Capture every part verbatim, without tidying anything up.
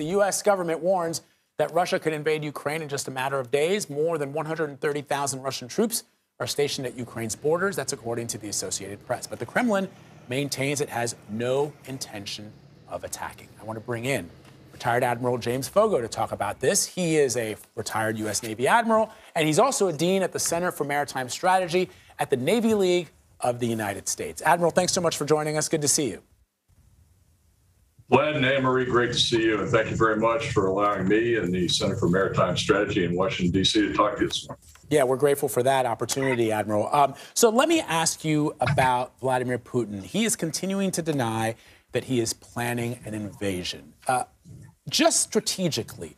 the U S government warns that Russia could invade Ukraine in just a matter of days. More than one hundred thirty thousand Russian troops are stationed at Ukraine's borders. That's according to the Associated Press. But the Kremlin maintains it has no intention of attacking. I want to bring in retired Admiral James Foggo to talk about this. He is a retired U S Navy admiral, and he's also a dean at the Center for Maritime Strategy at the Navy League of the United States. Admiral, thanks so much for joining us. Good to see you. Vlad and Anne-Marie, great to see you, and thank you very much for allowing me and the Center for Maritime Strategy in Washington, D C to talk to you this morning. Yeah, we're grateful for that opportunity, Admiral. Um, so let me ask you about Vladimir Putin. He is continuing to deny that he is planning an invasion. Uh, just strategically,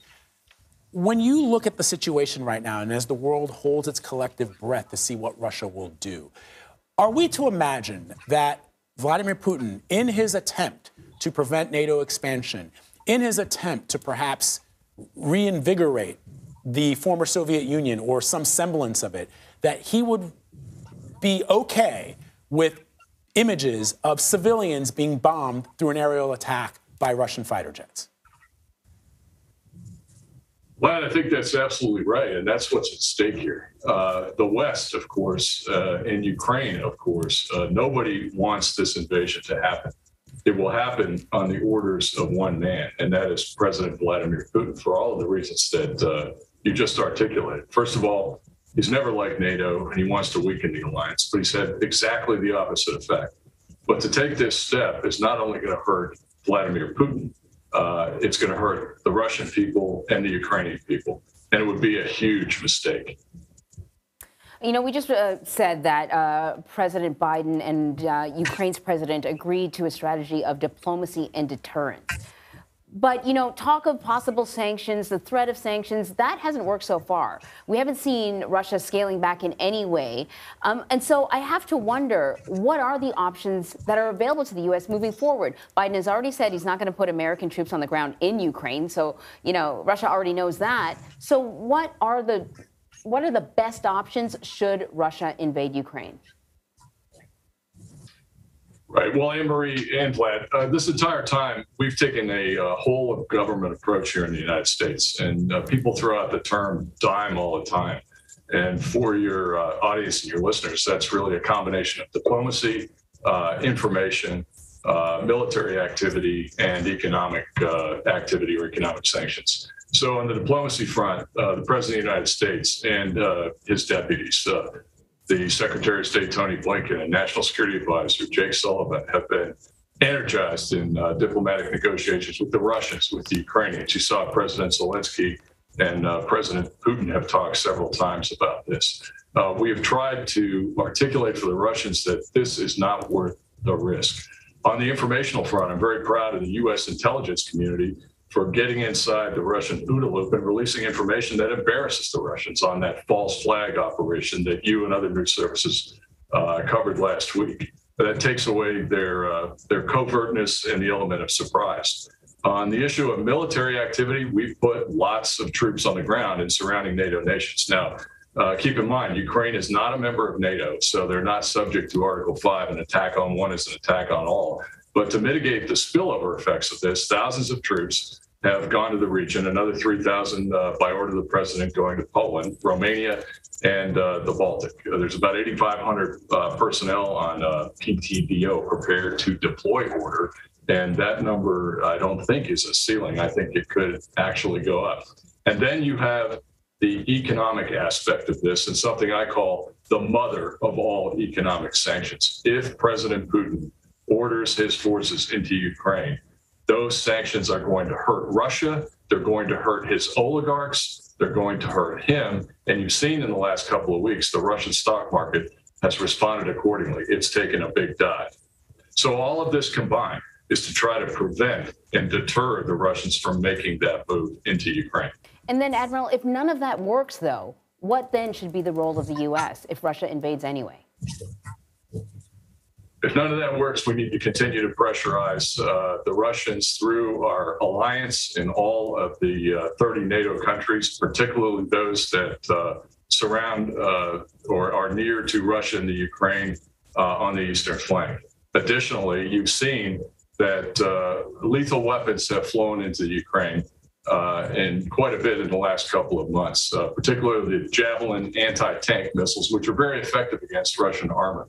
when you look at the situation right now and as the world holds its collective breath to see what Russia will do, are we to imagine that Vladimir Putin, in his attempt to prevent NATO expansion, in his attempt to perhaps reinvigorate the former Soviet Union or some semblance of it, that he would be okay with images of civilians being bombed through an aerial attack by Russian fighter jets? Well, I think that's absolutely right, and that's what's at stake here. Uh, the West, of course, uh, and Ukraine, of course, uh, nobody wants this invasion to happen. It will happen on the orders of one man, and that is President Vladimir Putin, for all of the reasons that uh, you just articulated. First of all, he's never liked NATO, and he wants to weaken the alliance, but he's had exactly the opposite effect. But to take this step is not only going to hurt Vladimir Putin, uh, it's going to hurt the Russian people and the Ukrainian people, and it would be a huge mistake. You know, we just uh, said that uh, President Biden and uh, Ukraine's president agreed to a strategy of diplomacy and deterrence. But, you know, talk of possible sanctions, the threat of sanctions, that hasn't worked so far. We haven't seen Russia scaling back in any way. Um, and so I have to wonder, what are the options that are available to the U S moving forward? Biden has already said he's not going to put American troops on the ground in Ukraine. So, you know, Russia already knows that. So what are the... What are the best options should Russia invade Ukraine? Right. Well, Anne-Marie and Vlad, uh, this entire time, we've taken a uh, whole-of-government approach here in the United States. And uh, people throw out the term dime all the time. And for your uh, audience and your listeners, that's really a combination of diplomacy, uh, information, uh, military activity, and economic uh, activity or economic sanctions. So on the diplomacy front, uh, the President of the United States and uh, his deputies, uh, the Secretary of State, Tony Blinken, and National Security Advisor, Jake Sullivan, have been energized in uh, diplomatic negotiations with the Russians, with the Ukrainians. You saw President Zelensky and uh, President Putin have talked several times about this. Uh, we have tried to articulate for the Russians that this is not worth the risk. On the informational front, I'm very proud of the U S intelligence community for getting inside the Russian OODA loop and releasing information that embarrasses the Russians on that false flag operation that you and other news services uh, covered last week. But that takes away their, uh, their covertness and the element of surprise. On the issue of military activity, we've put lots of troops on the ground in surrounding NATO nations. Now, uh, keep in mind, Ukraine is not a member of NATO, so they're not subject to Article five. An attack on one is an attack on all. But to mitigate the spillover effects of this, thousands of troops have gone to the region, another three thousand uh, by order of the president going to Poland, Romania, and uh, the Baltic. There's about eighty-five hundred uh, personnel on uh, P T D O, prepared to deploy order. And that number, I don't think, is a ceiling. I think it could actually go up. And then you have the economic aspect of this, and something I call the mother of all economic sanctions. If President Putin orders his forces into Ukraine, those sanctions are going to hurt Russia, they're going to hurt his oligarchs, they're going to hurt him. And you've seen in the last couple of weeks, the Russian stock market has responded accordingly. It's taken a big dive. So all of this combined is to try to prevent and deter the Russians from making that move into Ukraine. And then, Admiral, if none of that works, though, what then should be the role of the U S if Russia invades anyway? If none of that works, we need to continue to pressurize uh, the Russians through our alliance in all of the uh, thirty NATO countries, particularly those that uh, surround uh, or are near to Russia and the Ukraine uh, on the eastern flank. Additionally, you've seen that uh, lethal weapons have flown into Ukraine, uh, and quite a bit in the last couple of months, uh, particularly the Javelin anti-tank missiles, which are very effective against Russian armor.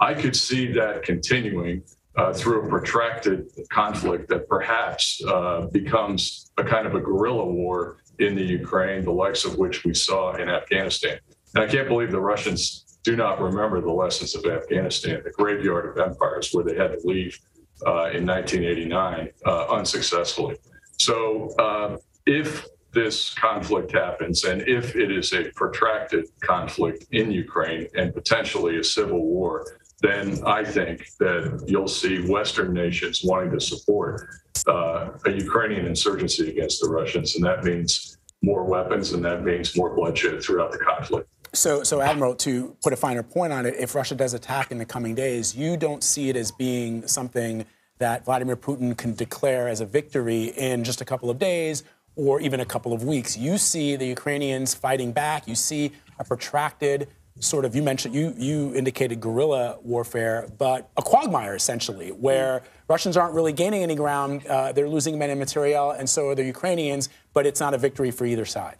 I could see that continuing uh, through a protracted conflict that perhaps uh, becomes a kind of a guerrilla war in the Ukraine, the likes of which we saw in Afghanistan. And I can't believe the Russians do not remember the lessons of Afghanistan, the graveyard of empires, where they had to leave uh, in nineteen eighty-nine uh, unsuccessfully. So uh, if this conflict happens, and if it is a protracted conflict in Ukraine and potentially a civil war, then I think that you'll see Western nations wanting to support uh, a Ukrainian insurgency against the Russians. And that means more weapons, and that means more bloodshed throughout the conflict. So, so Admiral, to put a finer point on it, if Russia does attack in the coming days, you don't see it as being something that Vladimir Putin can declare as a victory in just a couple of days or even a couple of weeks. You see the Ukrainians fighting back. You see a protracted sort of, you mentioned, you, you indicated guerrilla warfare, but a quagmire, essentially, where Russians aren't really gaining any ground. Uh, they're losing men and materiel, and so are the Ukrainians, but it's not a victory for either side.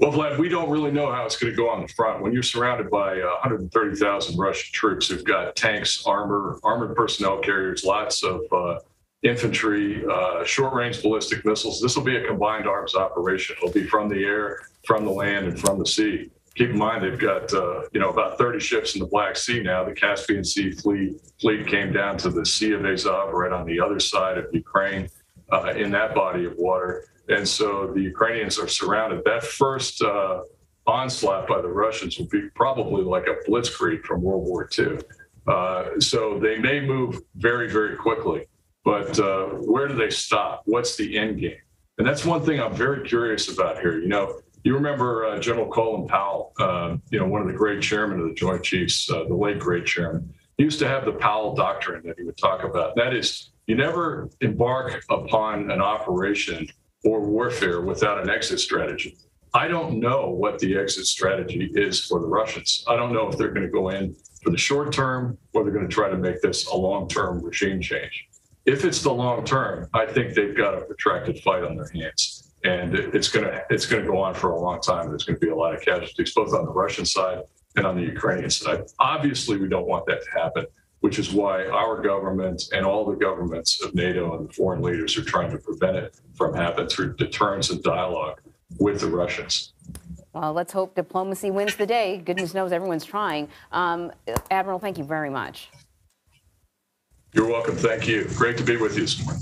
Well, Vlad, we don't really know how it's going to go on the front. When you're surrounded by uh, one hundred thirty thousand Russian troops who've got tanks, armor, armored personnel carriers, lots of uh, infantry, uh, short-range ballistic missiles. This will be a combined arms operation. It'll be from the air, from the land, and from the sea. Keep in mind, they've got uh, you know about thirty ships in the Black Sea now. The Caspian Sea fleet fleet came down to the Sea of Azov, right on the other side of Ukraine, uh, in that body of water. And so the Ukrainians are surrounded. That first uh, onslaught by the Russians will be probably like a blitzkrieg from World War Two. Uh, so they may move very, very quickly. But uh, where do they stop? What's the end game? And that's one thing I'm very curious about here. You know, you remember uh, General Colin Powell, uh, you know, one of the great chairmen of the Joint Chiefs, uh, the late great chairman. He used to have the Powell Doctrine that he would talk about. That is, you never embark upon an operation or warfare without an exit strategy. I don't know what the exit strategy is for the Russians. I don't know if they're going to go in for the short term or they're going to try to make this a long-term regime change. If it's the long term, I think they've got a protracted fight on their hands, and it's going to it's going to go on for a long time. There's going to be a lot of casualties, both on the Russian side and on the Ukrainian side. Obviously, we don't want that to happen, which is why our government and all the governments of NATO and the foreign leaders are trying to prevent it from happening through deterrence and dialogue with the Russians. Well, let's hope diplomacy wins the day. Goodness knows everyone's trying. Um, Admiral, thank you very much. You're welcome. Thank you. Great to be with you this morning.